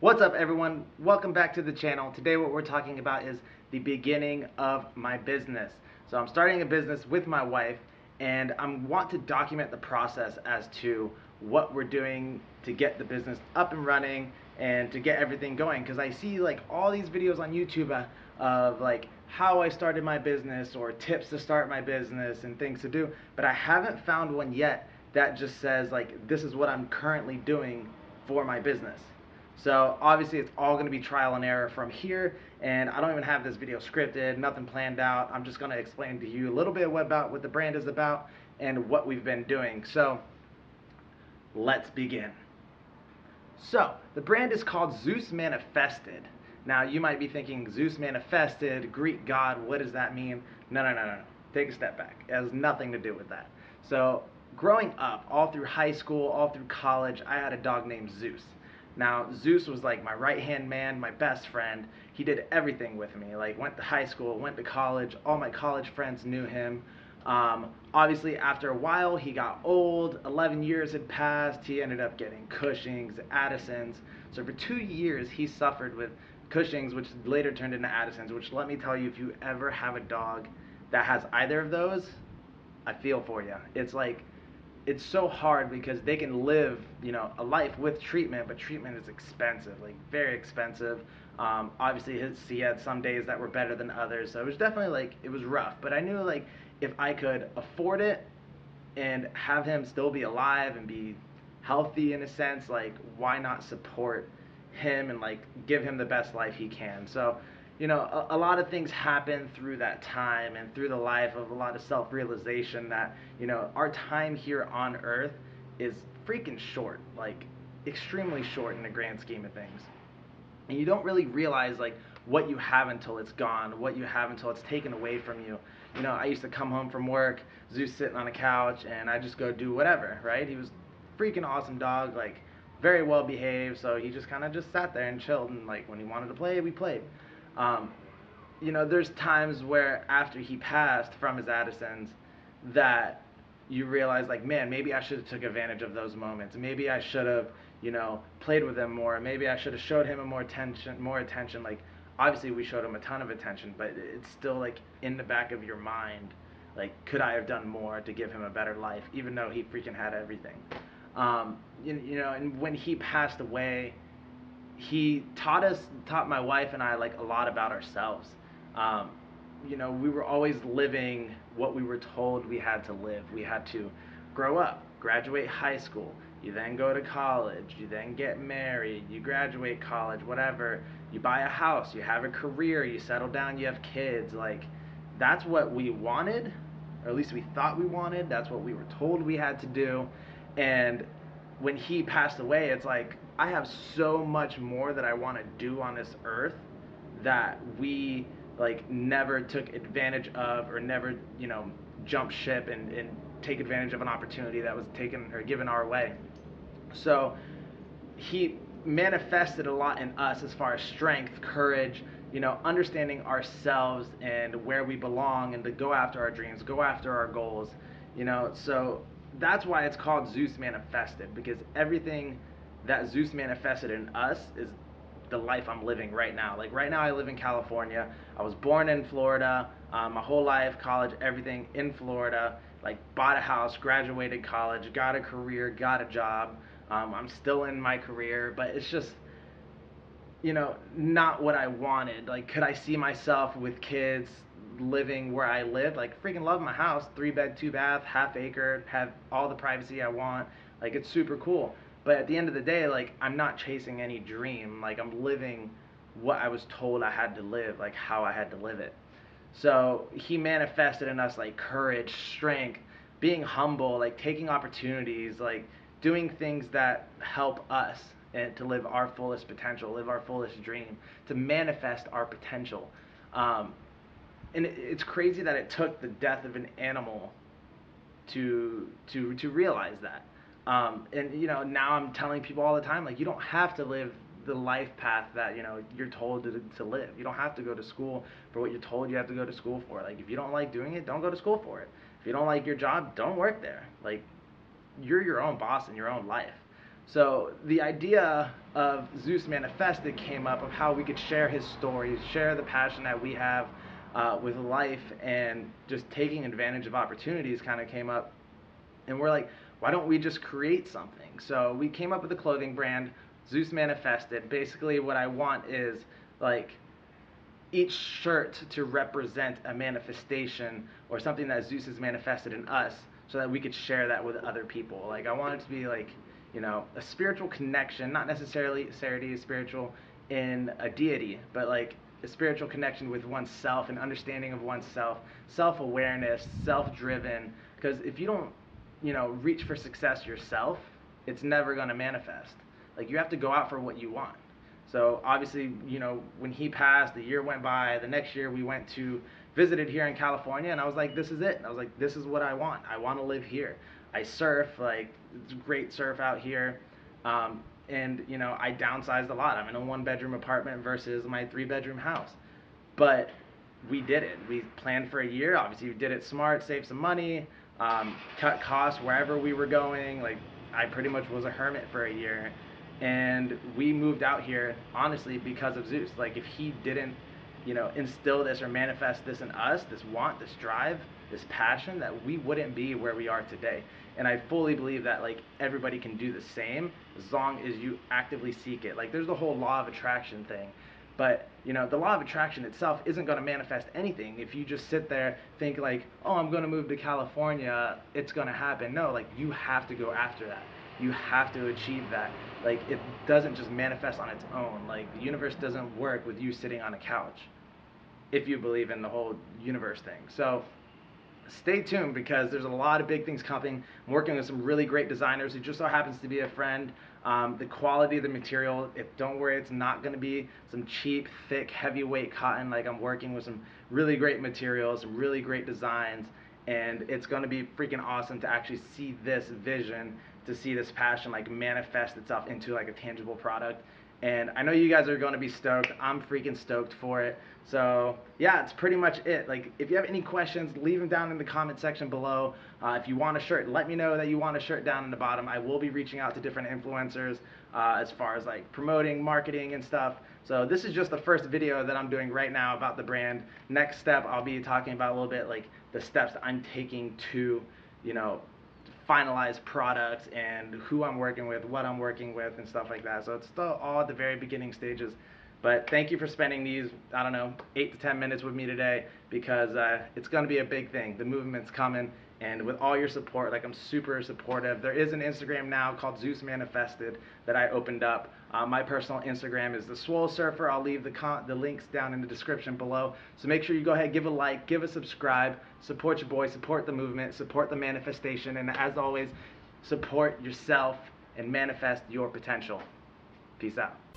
What's up, everyone? Welcome back to the channel. Today what we're talking about is the beginning of my business. So I'm starting a business with my wife, and I want to document the process as to what we're doing to get the business up and running and to get everything going, because I see like all these videos on YouTube of like how I started my business or tips to start my business and things to do, but I haven't found one yet that just says like this is what I'm currently doing for my business. So obviously it's all going to be trial and error from here, and I don't even have this video scripted, nothing planned out. I'm just going to explain to you a little bit about what the brand is about and what we've been doing. So let's begin. So the brand is called Zeus Manifested. Now you might be thinking, Zeus Manifested, Greek god, what does that mean? No. Take a step back. It has nothing to do with that. So growing up, all through high school, all through college, I had a dog named Zeus. Now, Zeus was like my right-hand man, my best friend. He did everything with me, like went to high school, went to college. All my college friends knew him. Obviously, after a while, he got old. 11 years had passed. He ended up getting Cushing's, Addison's. So for 2 years, he suffered with Cushing's, which later turned into Addison's, which let me tell you, if you ever have a dog that has either of those, I feel for you. It's like, it's so hard because they can live, you know, a life with treatment, but treatment is expensive, like very expensive. Obviously, he had some days that were better than others, so it was definitely like, it was rough. But I knew like if I could afford it and have him still be alive and be healthy in a sense, like why not support him and like give him the best life he can. So, you know, a lot of things happen through that time and through the life of a lot of self-realization that, you know, our time here on earth is freaking short, like extremely short in the grand scheme of things. And you don't really realize like what you have until it's gone, what you have until it's taken away from you. You know, I used to come home from work, Zeus sitting on a couch, and I just go do whatever, right? He was a freaking awesome dog, like very well behaved. So he just kind of just sat there and chilled, and like when he wanted to play, we played. You know, there's times where after he passed from his Addison's that you realize like, man, maybe I should have took advantage of those moments. Maybe I should have, you know, played with him more. Maybe I should have showed him more attention. Like, obviously we showed him a ton of attention, but it's still like in the back of your mind. Like, could I have done more to give him a better life, even though he freaking had everything? You know, and when he passed away, he taught my wife and I like a lot about ourselves. You know, we were always living what we were told we had to live. We had to grow up, graduate high school, you then go to college, you then get married, you graduate college, whatever, you buy a house, you have a career, you settle down, you have kids. Like, that's what we wanted, or at least we thought we wanted. That's what we were told we had to do. And when he passed away, it's like, I have so much more that I want to do on this earth that we like never took advantage of, or never, you know, jump ship and take advantage of an opportunity that was taken or given our way. So he manifested a lot in us as far as strength, courage, you know, understanding ourselves and where we belong, and to go after our dreams, go after our goals, you know. So that's why it's called Zeus Manifested, because everything that Zeus manifested in us is the life I'm living right now. Like right now I live in California. I was born in Florida, my whole life, college, everything in Florida. Like bought a house, graduated college, got a career, got a job. I'm still in my career, but it's just, you know, not what I wanted. Like, could I see myself with kids living where I live? Like, freaking love my house, 3-bed, 2-bath, half acre, have all the privacy I want. Like, it's super cool. But at the end of the day, like, I'm not chasing any dream. Like, I'm living what I was told I had to live, like how I had to live it. So he manifested in us like courage, strength, being humble, like taking opportunities, like doing things that help us and to live our fullest potential, live our fullest dream, to manifest our potential. And it's crazy that it took the death of an animal to realize that. And, you know, now I'm telling people all the time, like, you don't have to live the life path that, you know, you're told to live. You don't have to go to school for what you're told you have to go to school for. Like, if you don't like doing it, don't go to school for it. If you don't like your job, don't work there. Like, you're your own boss in your own life. So the idea of Zeus Manifested came up of how we could share his stories, share the passion that we have with life, and just taking advantage of opportunities kind of came up. And we're like, why don't we just create something? So we came up with a clothing brand, Zeus Manifested. Basically what I want is like each shirt to represent a manifestation or something that Zeus has manifested in us, so that we could share that with other people. Like I want it to be like, you know, a spiritual connection, not necessarily spiritual in a deity, but like a spiritual connection with oneself, an understanding of oneself, self-awareness, self-driven. Because if you don't, you know, reach for success yourself, it's never going to manifest. Like you have to go out for what you want. So obviously, you know, when he passed, the year went by. The next year we went to visited here in California, and I was like, this is it. I was like, this is what I want. I want to live here. I surf, like it's great surf out here, and you know, I downsized a lot. I'm in a one-bedroom apartment versus my three-bedroom house, but we did it. We planned for a year. Obviously, we did it smart, saved some money, cut costs wherever we were going. Like I pretty much was a hermit for a year, and we moved out here honestly because of Zeus. Like if he didn't, you know, instill this or manifest this in us, this want, this drive, this passion, that we wouldn't be where we are today. And I fully believe that like everybody can do the same as long as you actively seek it. Like there's the whole law of attraction thing, but you know, the law of attraction itself isn't going to manifest anything if you just sit there think like, oh, I'm going to move to California, it's going to happen. No, like you have to go after that. You have to achieve that. Like it doesn't just manifest on its own. Like the universe doesn't work with you sitting on a couch, if you believe in the whole universe thing. So stay tuned, because there's a lot of big things coming. I'm working with some really great designers who just so happens to be a friend. The quality of the material, don't worry, it's not going to be some cheap, thick, heavyweight cotton. Like I'm working with some really great materials, some really great designs, and it's going to be freaking awesome to actually see this vision, to see this passion like manifest itself into like a tangible product. And I know you guys are going to be stoked. I'm freaking stoked for it. So yeah, it's pretty much it. Like if you have any questions, leave them down in the comment section below. If you want a shirt, let me know that you want a shirt down in the bottom. I will be reaching out to different influencers as far as like promoting, marketing and stuff. So this is just the first video that I'm doing right now about the brand. Next step, I'll be talking about a little bit like the steps I'm taking to, you know, finalized products and who I'm working with, what I'm working with and stuff like that. So it's still all at the very beginning stages, but thank you for spending these, I don't know, 8 to 10 minutes with me today, because it's going to be a big thing. The movement's coming, and with all your support, like I'm super supportive. There is an Instagram now called Zeus Manifested that I opened up. My personal Instagram is The Swole Surfer. I'll leave the links down in the description below. So make sure you go ahead, give a like, give a subscribe, support your boy, support the movement, support the manifestation, and as always, support yourself and manifest your potential. Peace out.